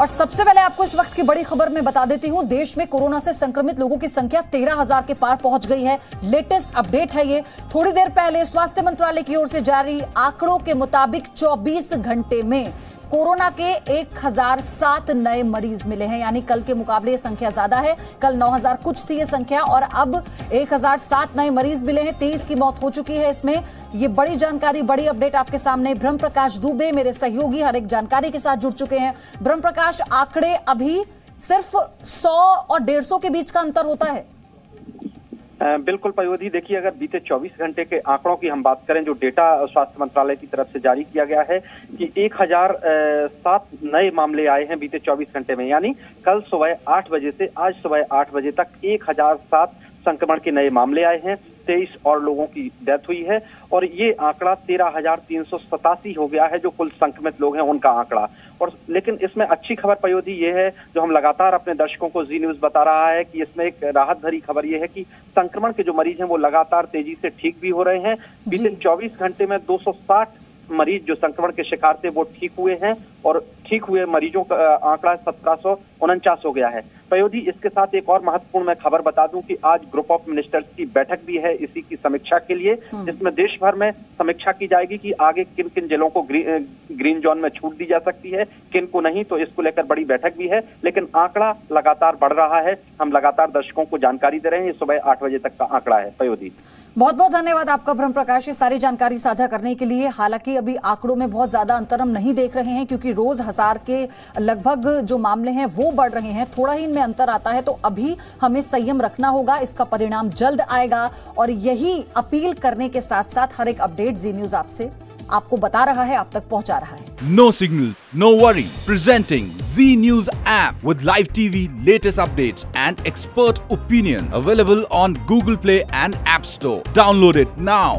और सबसे पहले आपको इस वक्त की बड़ी खबर मैं बता देती हूं, देश में कोरोना से संक्रमित लोगों की संख्या 13,000 के पार पहुंच गई है। लेटेस्ट अपडेट है ये। थोड़ी देर पहले स्वास्थ्य मंत्रालय की ओर से जारी आंकड़ों के मुताबिक 24 घंटे में कोरोना के 1007 नए मरीज मिले हैं, यानी कल के मुकाबले ये संख्या ज्यादा है। कल 9000 कुछ थी ये संख्या और अब 1007 नए मरीज मिले हैं, 23 की मौत हो चुकी है। इसमें ये बड़ी जानकारी, बड़ी अपडेट आपके सामने। ब्रह्म प्रकाश दुबे मेरे सहयोगी हर एक जानकारी के साथ जुड़ चुके हैं। ब्रह्म प्रकाश, आंकड़े अभी सिर्फ 100 और 150 के बीच का अंतर होता है। बिल्कुल पयोधी, देखिए अगर बीते 24 घंटे के आंकड़ों की हम बात करें, जो डेटा स्वास्थ्य मंत्रालय की तरफ से जारी किया गया है कि 1007 नए मामले आए हैं बीते 24 घंटे में, यानी कल सुबह 8 बजे से आज सुबह 8 बजे तक 1007 संक्रमण के नए मामले आए हैं। 23 और लोगों की डेथ हुई है और ये आंकड़ा 13,387 हो गया है, जो कुल संक्रमित लोग हैं उनका आंकड़ा। और लेकिन इसमें अच्छी खबर पयोधी ये है, जो हम लगातार अपने दर्शकों को जी न्यूज बता रहा है कि इसमें एक राहत भरी खबर ये है कि संक्रमण के जो मरीज हैं वो लगातार तेजी से ठीक भी हो रहे हैं। बीते 24 घंटे में 260 मरीज जो संक्रमण के शिकार थे वो ठीक हुए हैं और ठीक हुए मरीजों का आंकड़ा 1749 हो गया है। पयोधी, इसके साथ एक और महत्वपूर्ण मैं खबर बता दूं कि आज ग्रुप ऑफ मिनिस्टर्स की बैठक भी है इसी की समीक्षा के लिए, जिसमें देश भर में समीक्षा की जाएगी कि आगे किन किन जिलों को ग्रीन जोन में छूट दी जा सकती है, किन को नहीं, तो इसको लेकर बड़ी बैठक भी है। लेकिन आंकड़ा लगातार बढ़ रहा है, हम लगातार दर्शकों को जानकारी दे रहे हैं। सुबह 8 बजे तक का आंकड़ा है। पयोधी, बहुत बहुत धन्यवाद आपका ब्रह्म प्रकाश, ये सारी जानकारी साझा करने के लिए। हालांकि अभी आंकड़ों में बहुत ज्यादा अंतर हम नहीं देख रहे हैं, क्योंकि रोज 1000 के लगभग जो मामले हैं वो बढ़ रहे हैं, थोड़ा ही इनमें अंतर आता है। तो अभी हमें संयम रखना होगा, इसका परिणाम जल्द आएगा और यही अपील करने के साथ साथ हर एक अपडेट जी न्यूज आपसे आपको बता रहा है, आप तक पहुंचा रहा है। No signal no worry presenting ZEE News app with live TV, latest updates and expert opinion available on Google Play and App Store. Download it now.